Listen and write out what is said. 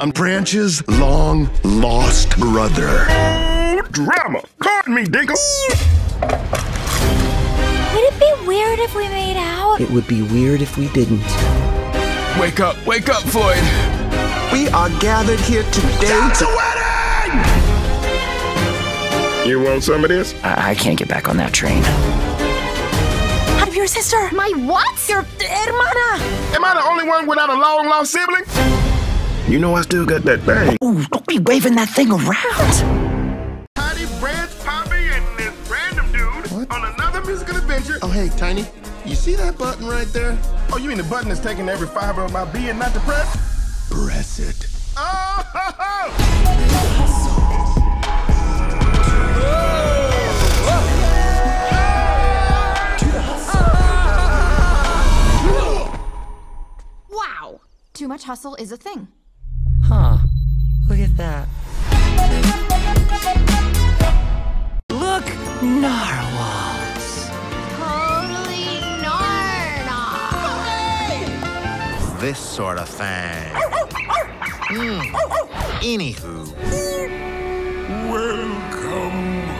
I'm Branch's long-lost brother. Oh, drama! Caught me, Dinkle! Would it be weird if we made out? It would be weird if we didn't. Wake up, Floyd! We are gathered here today to... the wedding! You want some of this? I can't get back on that train. I'm your sister! My what? Your hermana! Am I the only one without a long-lost sibling? You know I still got that thing. Ooh, don't be waving that thing around. Tiny, Branch, Poppy, and this random dude on another musical adventure. Oh, hey, Tiny, you see that button right there? Oh, you mean the button that's taking every fiber of my being not to press? Press it. Oh, ho, ho! Wow, too much hustle is a thing. Huh, look at that. Look, narwhals. Totally narwhals. This sort of thing. Anywho. Welcome.